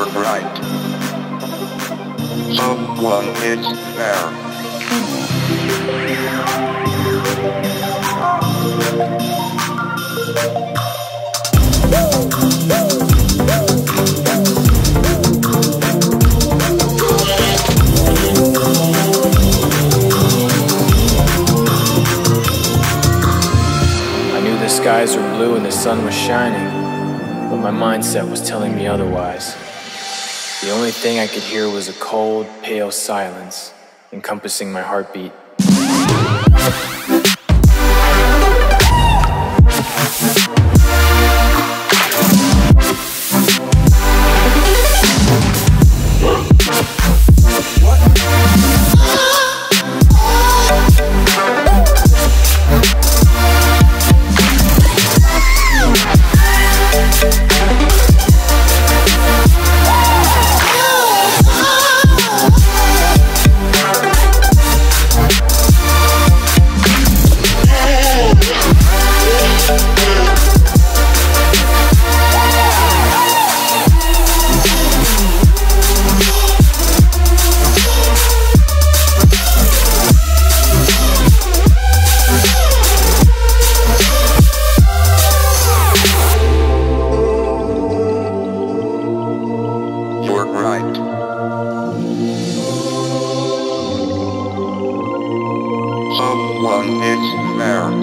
were right. Someone is there. The skies were blue and the sun was shining, but my mindset was telling me otherwise. The only thing I could hear was a cold, pale silence encompassing my heartbeat. Someone is there.